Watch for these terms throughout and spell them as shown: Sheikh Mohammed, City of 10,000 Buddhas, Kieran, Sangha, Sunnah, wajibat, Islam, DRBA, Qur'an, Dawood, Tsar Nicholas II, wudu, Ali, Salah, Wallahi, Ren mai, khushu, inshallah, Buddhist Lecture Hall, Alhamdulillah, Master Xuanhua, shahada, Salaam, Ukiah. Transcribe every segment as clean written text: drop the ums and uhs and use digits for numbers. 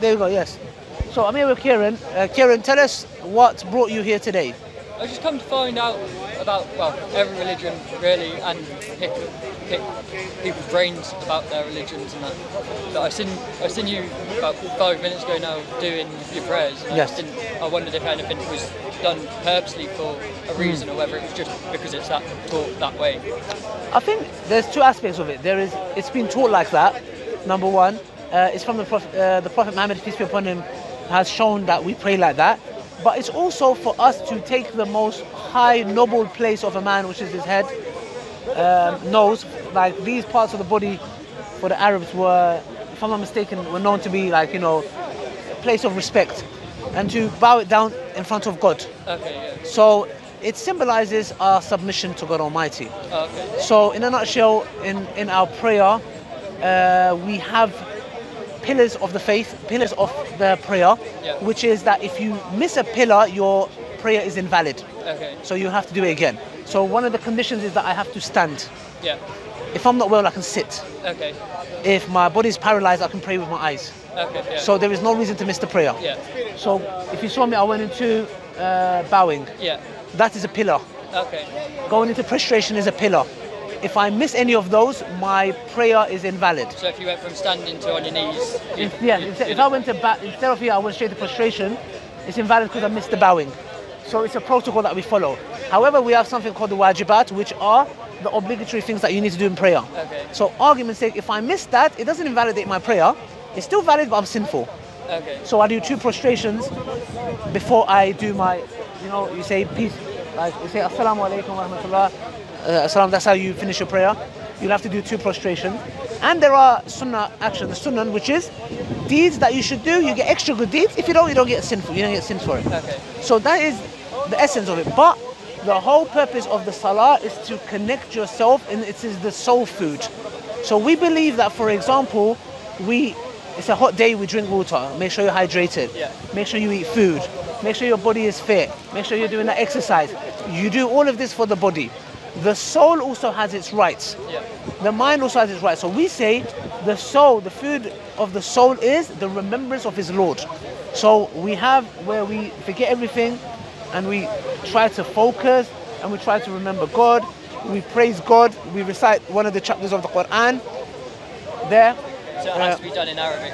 There we go, yes. So I'm here with Kieran. Kieran, tell us what brought you here today. I just come to find out about, well, every religion really, and pick people's brains about their religions and that. But I've seen you about 5 minutes ago now doing your prayers. And yes. I wondered if anything was done purposely for a reason, or whether it was just because it's taught that way. I think there's two aspects of it. There is, it's been taught like that. Number one, it's from the Prophet Muhammad, peace be upon him, has shown that we pray like that. But it's also for us to take the most high, noble place of a man, which is his head, nose. Like these parts of the body for the Arabs were, if I'm not mistaken, were known to be like, you know, a place of respect, and to bow it down in front of God. Okay, yeah. So it symbolizes our submission to God Almighty. Okay. So in a nutshell, in our prayer, we have pillars of the faith, pillars of the prayer, yeah. Which is that if you miss a pillar, your prayer is invalid. Okay. So you have to do it again. So one of the conditions is that I have to stand. Yeah. If I'm not well, I can sit. Okay. If my body is paralyzed, I can pray with my eyes. Okay. Yeah. So there is no reason to miss the prayer. Yeah. So if you saw me, I went into bowing. Yeah. That is a pillar. Okay. Going into prostration is a pillar. If I miss any of those, my prayer is invalid. So if you went from standing to on your knees... If I went to instead of here, I went straight to prostration, it's invalid because I missed the bowing. So it's a protocol that we follow. However, we have something called the wajibat, which are the obligatory things that you need to do in prayer. Okay. So argument's sake, if I miss that, it doesn't invalidate my prayer. It's still valid, but I'm sinful. Okay. So I do two prostrations before I do my, you know, you say peace, like you say assalamu alaikum wa rahmatullah. Salaam, that's how you finish your prayer. You'll have to do two prostrations. And there are sunnah actions, the sunnah, which is deeds that you should do. You get extra good deeds. If you don't, you don't get sinful. You don't get sins for it. Okay. So that is the essence of it. But the whole purpose of the salah is to connect yourself, and it is the soul food. So we believe that, for example, it's a hot day, we drink water. Make sure you're hydrated. Yeah. Make sure you eat food. Make sure your body is fit. Make sure you're doing that exercise. You do all of this for the body. The soul also has its rights. Yeah. The mind also has its rights. So we say the soul, the food of the soul is the remembrance of his Lord. So we have where we forget everything and we try to focus and we try to remember God. We praise God. We recite one of the chapters of the Qur'an there. So it has to be done in Arabic.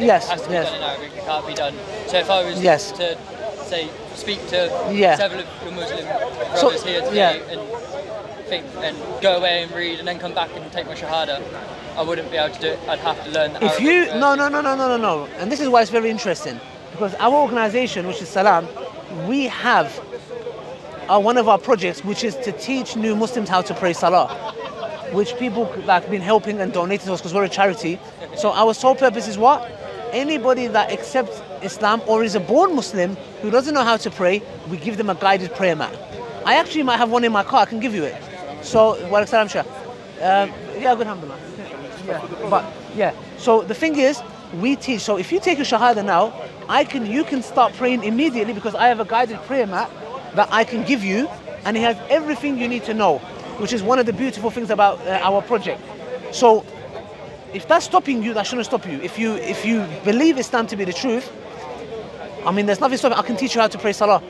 Yes. It has to be done in Arabic. It can't be done. So if I was to say, speak to several of your Muslim brothers here today and go away and read and then come back and take my shahada, I wouldn't be able to do it. I'd have to learn Arabic. No. And this is why it's very interesting, because our organization, which is Salaam, we have one of our projects which is to teach new Muslims how to pray Salah, which people like been helping and donating to us because we're a charity. So our sole purpose is what? Anybody that accepts Islam or is a born Muslim who doesn't know how to pray, we give them a guided prayer mat. I actually might have one in my car, I can give you it. So, Salaam Shah. Yeah, good, alhamdulillah. Yeah. But, yeah. So, the thing is, we teach. So, if you take a shahada now, you can start praying immediately, because I have a guided prayer mat that I can give you, and it has everything you need to know, which is one of the beautiful things about our project. So, if that's stopping you, that shouldn't stop you. If you believe Islam to be the truth, I mean, there's nothing stopping. I can teach you how to pray Salah.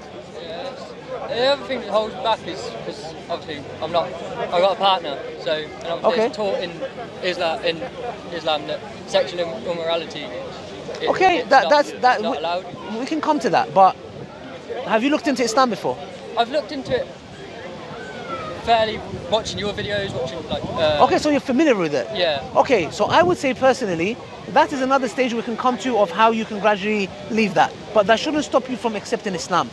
The other thing that holds back is because obviously I've got a partner, so and obviously it's taught in Islam that sexual immorality is not allowed. We can come to that, but have you looked into Islam before? I've looked into it fairly, watching your videos, watching like. So you're familiar with it. Yeah. Okay, so I would say personally, that is another stage we can come to of how you can gradually leave that, but that shouldn't stop you from accepting Islam.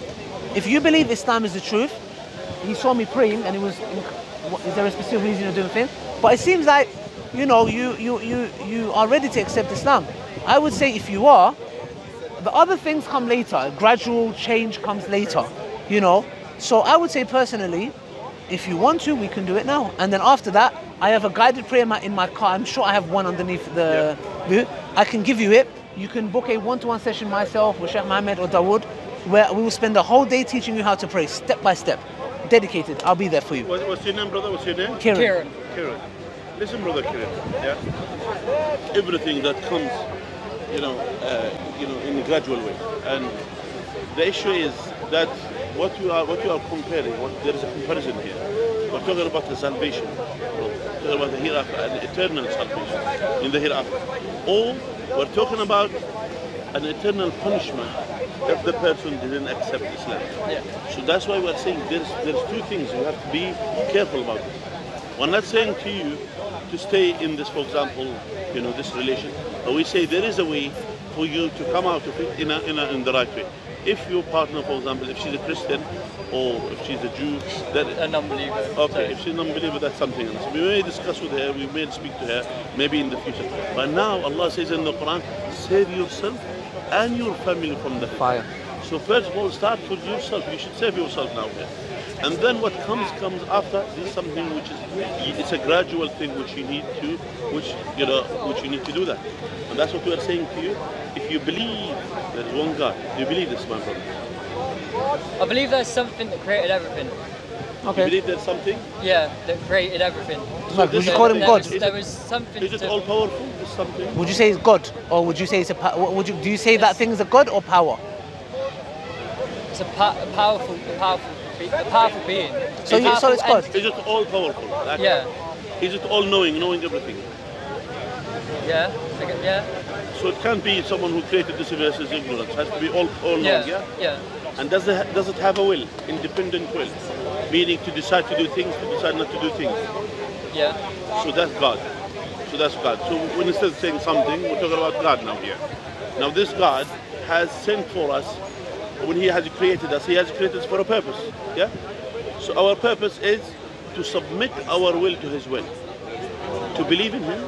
If you believe Islam is the truth, he saw me praying and it was, is there a specific reason you're doing things? But it seems like, you know, you are ready to accept Islam. I would say if you are, the other things come later, gradual change comes later, you know. So I would say personally, if you want to, we can do it now. And then after that, I have a guided prayer mat in my car. I'm sure I have one underneath the boot. I can give you it. You can book a one-to-one session myself with Sheikh Mohammed or Dawood, where we will spend the whole day teaching you how to pray, step by step, dedicated. I'll be there for you. What's your name, brother? What's your name? Kieran. Kieran. Listen, brother Kieran, yeah? Everything that comes in a gradual way. And the issue is that what you are comparing, there is a comparison here. We're talking about the salvation, we're talking about the hereafter, an eternal salvation in the hereafter. Or we're talking about an eternal punishment if the person didn't accept Islam. Yeah. So that's why we're saying there's two things you have to be careful about. We're not saying to you to stay in this, for example, this relation. But we say there is a way for you to come out of it in the right way. If your partner, for example, if she's a Christian or if she's a Jew, that an unbeliever. Okay, sorry. If she's an unbeliever, that's something else. We may discuss with her, we may speak to her, maybe in the future. But now Allah says in the Quran, save yourself and your family from the fire. So first of all, start with yourself. You should save yourself now here. And then what comes after is something which is, it's a gradual thing which you need to, which you need to do that. And that's what we are saying to you. If you believe there is one God, do you believe this, my brother? I believe there's something that created everything. Okay. You believe there's something? Yeah, that created everything. So would you call him God? There was something. Is it all powerful? Is something? Would you say it's God, or would you say it's a power? Do you say that thing is a God or power? It's a powerful being. So it's God. Is it all powerful? Like, yeah. Is it all knowing everything? Yeah. Yeah. So it can't be someone who created this universe is ignorant. It has to be all knowing. Yeah. Yeah. And does it have a will, independent will, meaning to decide to do things, to decide not to do things? Yeah. So that's God. So when instead of saying something, we're talking about God now here. Now this God has sent for us. When he has created us, he has created us for a purpose. Yeah? So our purpose is to submit our will to his will, to believe in him,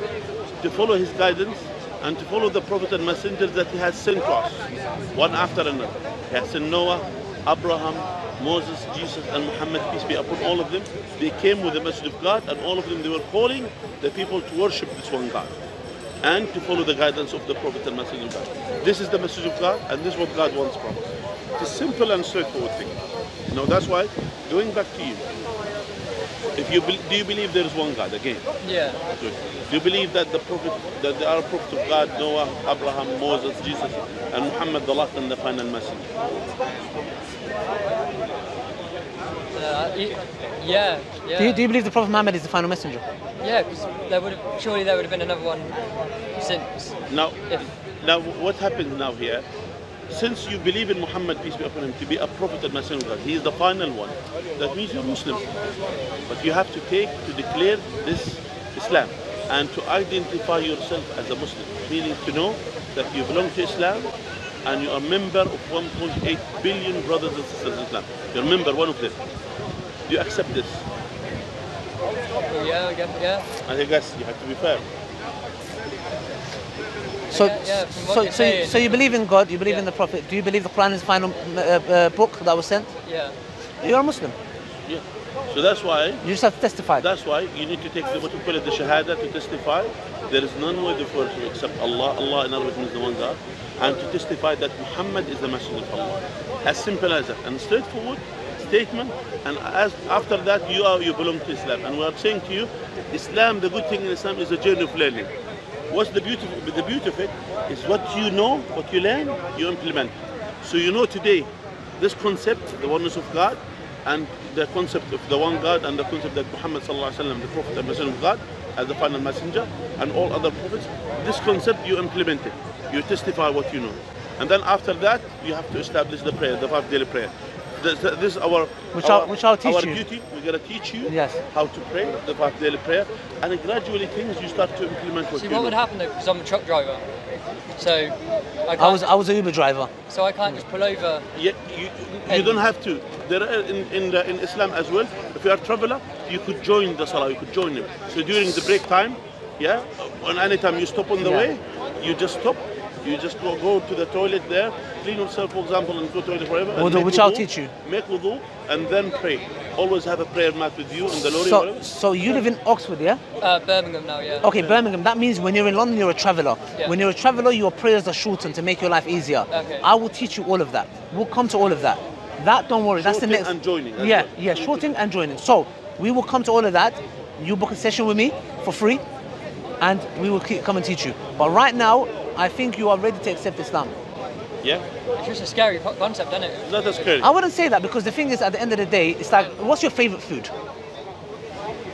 to follow his guidance, and to follow the prophet and messengers that he has sent to us, one after another. He has sent Noah, Abraham, Moses, Jesus, and Muhammad, peace be upon all of them. They came with the message of God, and all of them, they were calling the people to worship this one God and to follow the guidance of the prophet and messenger of God. This is the message of God, and this is what God wants from us. It's a simple and straightforward thing. Now that's why, going back to you, do you believe there is one God again? Yeah. Good. Do you believe that that there are prophets of God, Noah, Abraham, Moses, Jesus, and Muhammad, the last and the final messenger? Yeah. Yeah. Do you believe the Prophet Muhammad is the final messenger? Yeah, because surely there would have been another one since. Now what happens now here? Since you believe in Muhammad, peace be upon him, to be a prophet and messenger of God, he is the final one. That means you're Muslim. But you have to declare this Islam and to identify yourself as a Muslim, meaning to know that you belong to Islam and you are a member of 1.8 billion brothers and sisters in Islam. You're a member, one of them. Do you accept this? Yeah. And I guess you have to be fair. So you believe in God, you believe in the Prophet. Do you believe the Quran is the final book that was sent? Yeah. You're a Muslim. Yeah. So that's why... You just have to testify. That's why you need to take what we call it, the shahada, to testify. There is none worthy for you except Allah. Allah in Arabic means the one God. And to testify that Muhammad is the messenger of Allah. As simple as that. And straightforward statement. And after that, you belong to Islam. And we are saying to you, Islam, the good thing in Islam is a journey of learning. What's the beauty of it is what you know, what you learn, you implement. So you know today this concept, the oneness of God, and the concept of the one God, and the concept that Muhammad sallallahu alaihi wasallam, the prophet and messenger of God, as the final messenger, and all other prophets. This concept you implement it. You testify what you know, and then after that you have to establish the prayer, the 5 daily prayer. This is our duty. We're going to teach you how to pray, the 5 daily prayer, and gradually things you start to implement. What would happen though, because I'm a truck driver, so I was an Uber driver, so I can't just pull over. Yeah, you don't have to. There are in Islam as well. If you are a traveller, you could join the Salah, you could join him. So during the break time, on any time you stop on the way, you just stop. You just go to the toilet there, clean yourself, for example, and go to the toilet forever. I'll teach you. Make wudu and then pray. Always have a prayer mat with you in the lorry. So you live in Oxford, yeah? Birmingham now, yeah. Okay, Birmingham. That means when you're in London, you're a traveller. Yeah. When you're a traveller, your prayers are shortened to make your life easier. Okay. I will teach you all of that. We'll come to all of that. Don't worry. Shorting that's the next. Shorting and joining. Shorting and joining. So we will come to all of that. You book a session with me for free, and we will come and teach you. But right now, I think you are ready to accept Islam. Yeah. It's just a scary concept, isn't it? No, that's scary. I wouldn't say that, because the thing is, at the end of the day, it's like, what's your favorite food?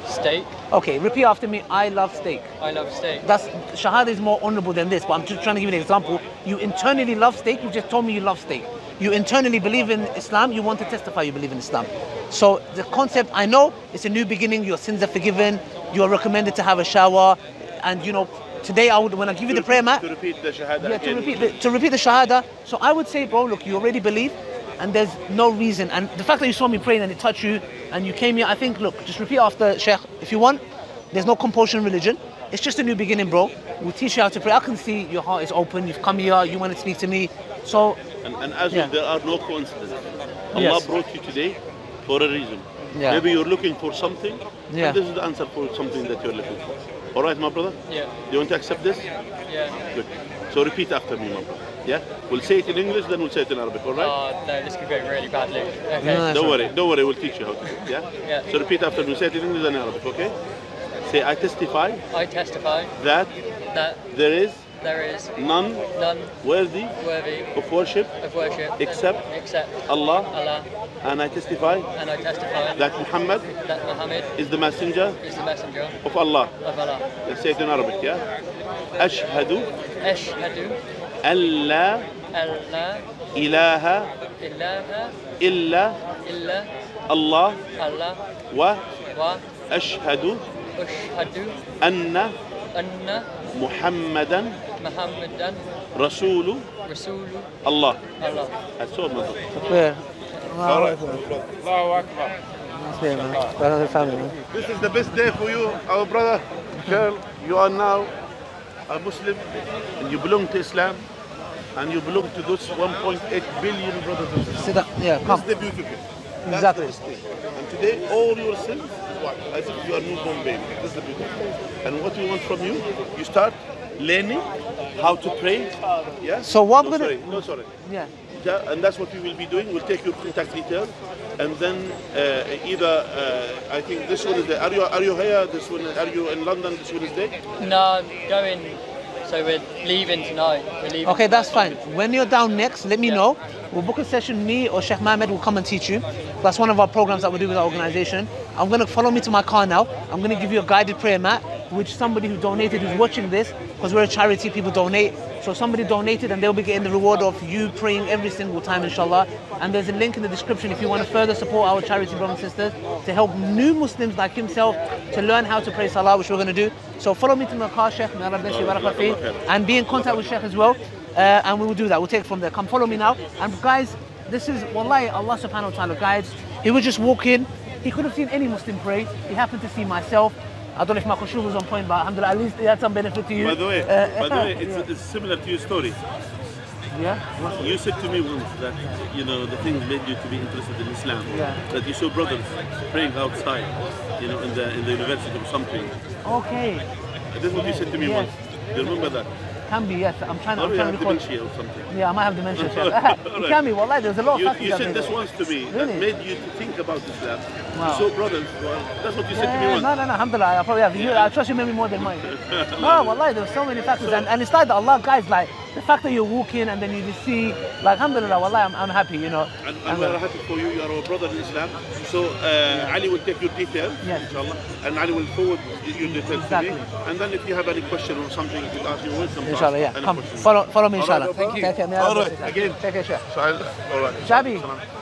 Steak. Okay, repeat after me. I love steak. I love steak. That's, shahada is more honorable than this, but I'm just trying to give you an example. You internally love steak. You just told me you love steak. You internally believe in Islam. You want to testify you believe in Islam. So the concept, I know, it's a new beginning. Your sins are forgiven. You are recommended to have a shower, and you know. Today, I would, when I give you the prayer mat, to repeat the shahada. Yeah, to repeat the shahada. So I would say, bro, look, you already believe, and there's no reason. And the fact that you saw me praying and it touched you, and you came here, I think, look, just repeat after Sheikh if you want. There's no compulsion in religion. It's just a new beginning, bro. We'll teach you how to pray. I can see your heart is open. You've come here. You want to speak to me. So. And as yeah. There are no coincidences. Allah brought you today for a reason. Yeah. Maybe you're looking for something. Yeah. And this is the answer for something that you're looking for. All right, my brother? Yeah. Do you want to accept this? Yeah. Good. So repeat after me, my brother. Yeah? We'll say it in English, then we'll say it in Arabic, all right? Oh, no, this could go really badly. Okay. No, don't worry, we'll teach you how to do it, yeah? Yeah. So repeat after me, we'll say it in English and Arabic, okay? Say, I testify. I testify. That. There is none worthy of worship except Allah, and I testify that Muhammad is the messenger of Allah. Let's say it in Arabic, yeah? Ashhadu an la ilaha illa Allah wa ashhadu anna Muhammadan Rasul Allah. That's all, man. Yeah. This is the best day for you, our brother, girl. You are now a Muslim, and you belong to Islam, and you belong to those 1.8 billion brothers and sisters. Sit up. Yeah, come. This is the beautiful. Exactly. And today, all your sins, as if you are newborn baby. This is the beauty. And what we want from you, you start learning how to pray. Yeah. So what? No, sorry. Yeah. And that's what we will be doing. We'll take your contact details, and then I think this one is there. Are you here? This one. Are you in London? This one is there. No, I'm going. So we're leaving tonight. Okay, that's fine. When you're down next, let me know. We'll book a session. Me or Sheikh Mohammed will come and teach you. That's one of our programs that we do with our organization. I'm going to follow me to my car now. I'm going to give you a guided prayer mat, which somebody who donated, who's watching this, because we're a charity, people donate. So somebody donated, and they'll be getting the reward of you praying every single time, inshallah. And there's a link in the description if you want to further support our charity, brothers and sisters, to help new Muslims like himself to learn how to pray Salah, which we're going to do. So follow me to my car, Sheikh, and be in contact with Sheikh as well. And we will do that. We'll take it from there. Come follow me now. And guys, this is, wallahi, Allah subhanahu wa ta'ala guides. He would just walk in. He could have seen any Muslim pray. He happened to see myself. I don't know if my khushu was on point, but alhamdulillah, at least it had some benefit to you. By the way, it's similar to your story. Yeah? You said to me once that, you know, the thing made you to be interested in Islam. Yeah. That you saw brothers praying outside, you know, in the university or something. Okay. That's what you said to me once. Do you remember that? Can be, yes. I'm trying to record. Dementia or something. Yeah, I might have dementia. It can be, wallahi, there's a lot of factors. You said this once to me, really? That made you think about Islam. Wow. You saw brothers, that's what you said to me once. No, alhamdulillah, I probably have. I trust your memory more than mine. No, wallahi, there's so many factors. And it's like that Allah guys, like, the fact that you walk in and then you just see, like, alhamdulillah, wallahi, I'm happy, you know. And we're happy for you, you are our brother in Islam. So Ali will take your details, inshallah, and Ali will forward your details to me. And then if you have any question or something, you can ask me wisdom. Inshallah, yeah. Come, follow me, inshallah. Right, thank you. All right, again. Take care, Shabi.